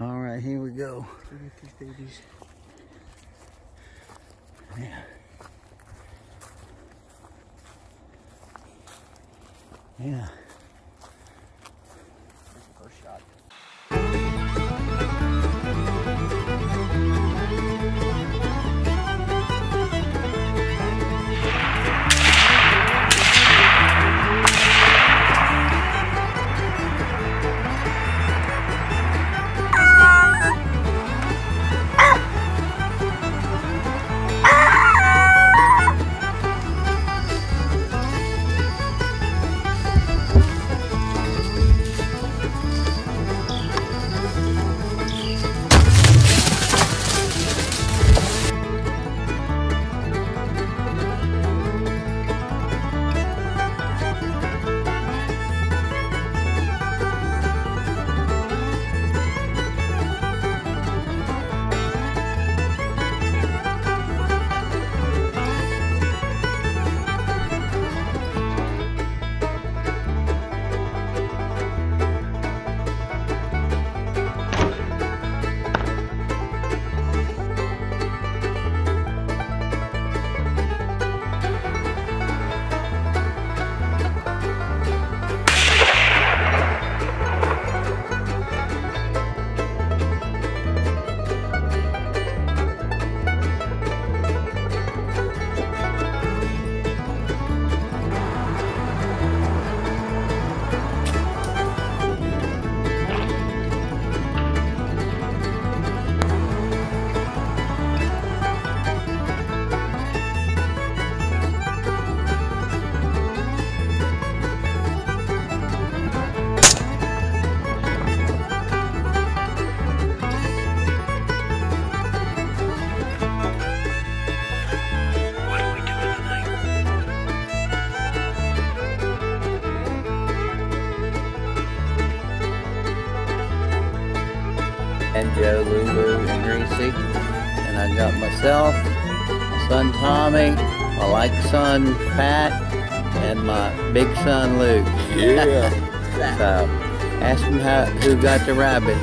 All right, here we go. Look at these babies. Yeah. Yeah. First shot. Joe, Lulu, and Reese, and I got myself, my son Tommy, my like son Pat, and my big son Luke. Yeah. So, ask them who got the rabbit.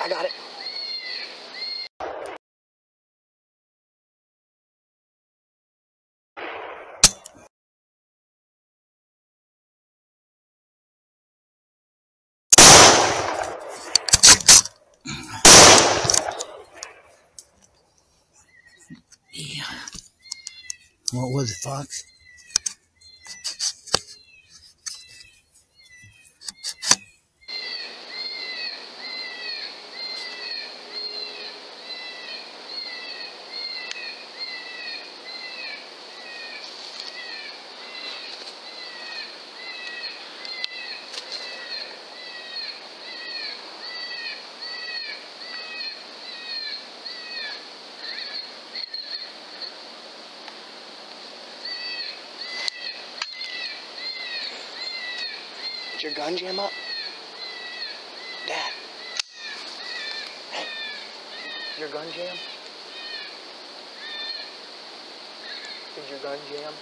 I got it. Yeah. What was it, Fox? Your gun jam up? Dad. Hey. Your gun jam? Did your gun jam?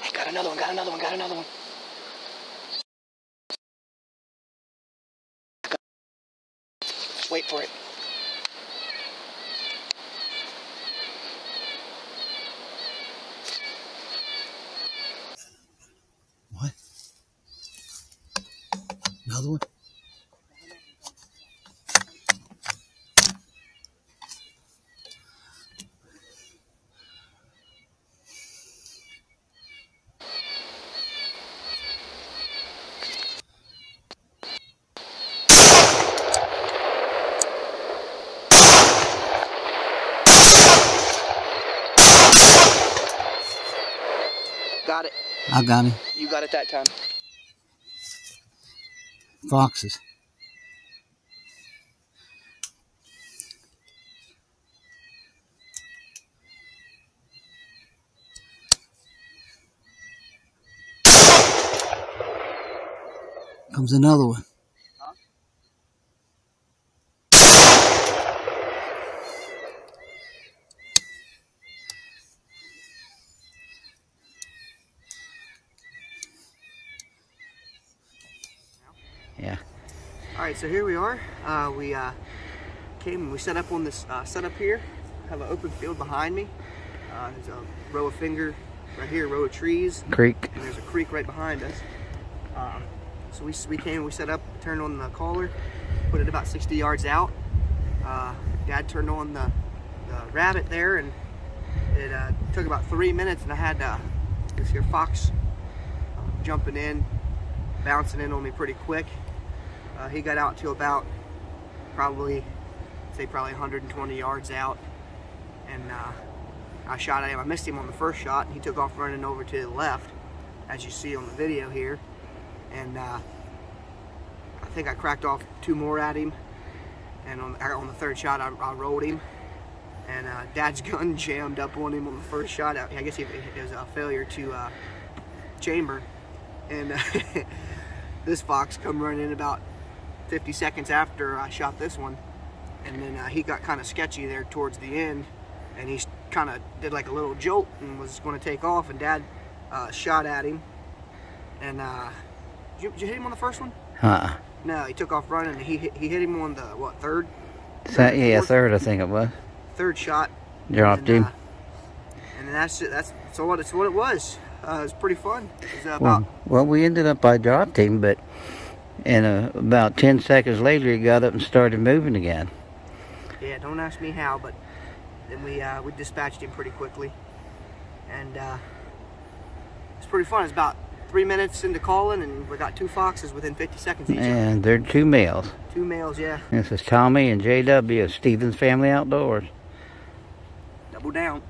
Hey, got another one, got another one, got another one. Wait for it. What? Another one? Got it. I got him. You got it that time. Foxes. Comes another one. Yeah. All right, so here we are. We came and we set up on this setup here. Have an open field behind me. There's a row of finger right here, a row of trees. Creek. And there's a creek right behind us. So we came, we set up, turned on the caller, put it about 60 yards out. Dad turned on the rabbit there, and it took about 3 minutes, and I had this here fox jumping in, bouncing in on me pretty quick. He got out to about probably 120 yards out, and I shot at him. I missed him on the first shot, and he took off running over to the left, as you see on the video here. And I think I cracked off 2 more at him, and on the third shot I rolled him, and Dad's gun jammed up on him on the first shot. I guess it was a failure to chamber, and this fox come running in about 50 seconds after I shot this one, and then he got kind of sketchy there towards the end, and he kind of did like a little jolt and was going to take off, and Dad shot at him, and did you hit him on the first one? No, he took off running, and he hit him on the, what, third? Yeah, third, I think it was. Third shot. Dropped him. And that's what it was. It was pretty fun. It was, well, we ended up, I dropped him, but about 10 seconds later, he got up and started moving again. Yeah, don't ask me how, but then we dispatched him pretty quickly. And it's pretty fun. It's about 3 minutes into calling, and we got 2 foxes within 50 seconds each. And they're 2 males. 2 males, yeah. This is Tommy and JW of Stevens Family Outdoors. Double down.